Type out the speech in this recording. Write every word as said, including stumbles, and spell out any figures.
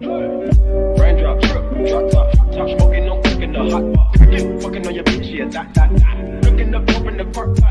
Raindrop drip, drop top, top smoking, no cooking the hot pot. Fucking on your bitch, yeah, that, that, that. Looking up, open the park.